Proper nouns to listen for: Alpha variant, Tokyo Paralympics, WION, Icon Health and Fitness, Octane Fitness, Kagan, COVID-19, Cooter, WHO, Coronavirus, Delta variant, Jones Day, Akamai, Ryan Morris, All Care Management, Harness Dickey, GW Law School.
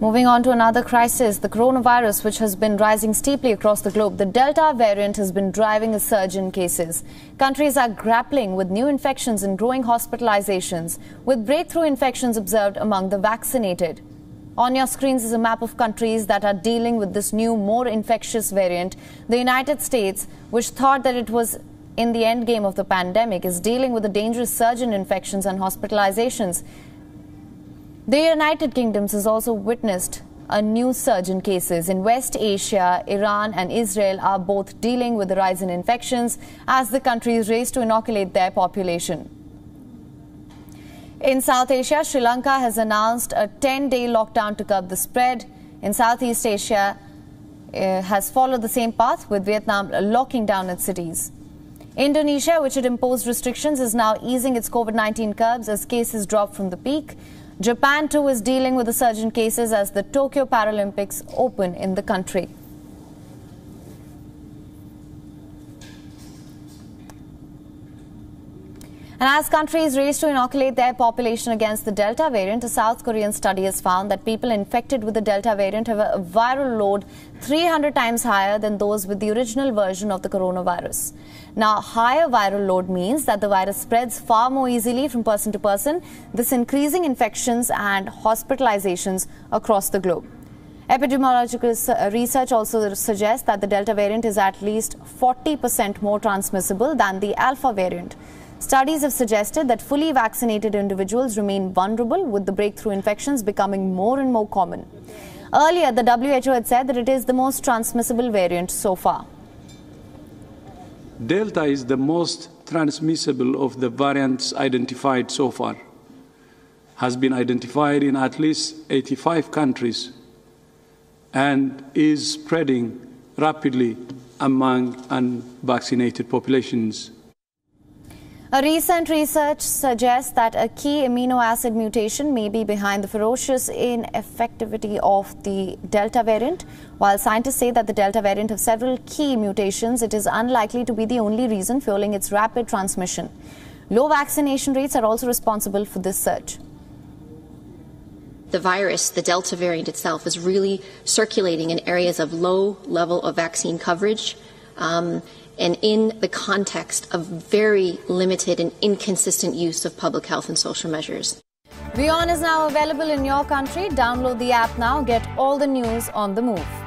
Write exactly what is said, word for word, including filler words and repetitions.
Moving on to another crisis, the coronavirus, which has been rising steeply across the globe. The Delta variant has been driving a surge in cases. Countries are grappling with new infections and growing hospitalizations, with breakthrough infections observed among the vaccinated. On your screens is a map of countries that are dealing with this new, more infectious variant. The United States, which thought that it was in the end game of the pandemic, is dealing with a dangerous surge in infections and hospitalizations. The United Kingdom has also witnessed a new surge in cases. In West Asia, Iran and Israel are both dealing with the rise in infections as the countries race to inoculate their population. In South Asia, Sri Lanka has announced a ten-day lockdown to curb the spread. In Southeast Asia, it has followed the same path, with Vietnam locking down its cities. Indonesia, which had imposed restrictions, is now easing its COVID nineteen curbs as cases drop from the peak. Japan, too, is dealing with a surge in cases as the Tokyo Paralympics open in the country. And as countries race to inoculate their population against the Delta variant, a South Korean study has found that people infected with the Delta variant have a viral load three hundred times higher than those with the original version of the coronavirus. Now, higher viral load means that the virus spreads far more easily from person to person, thus increasing infections and hospitalizations across the globe. Epidemiological research also suggests that the Delta variant is at least forty percent more transmissible than the Alpha variant. Studies have suggested that fully vaccinated individuals remain vulnerable, with the breakthrough infections becoming more and more common. Earlier, the W H O had said that it is the most transmissible variant so far. Delta is the most transmissible of the variants identified so far. Has been identified in at least eighty-five countries and is spreading rapidly among unvaccinated populations. A recent research suggests that a key amino acid mutation may be behind the ferocious ineffectivity of the Delta variant. While scientists say that the Delta variant has several key mutations, it is unlikely to be the only reason fueling its rapid transmission. Low vaccination rates are also responsible for this surge. The virus, the Delta variant itself, is really circulating in areas of low level of vaccine coverage. Um, and in the context of very limited and inconsistent use of public health and social measures. WION is now available in your country. Download the app now. Get all the news on the move.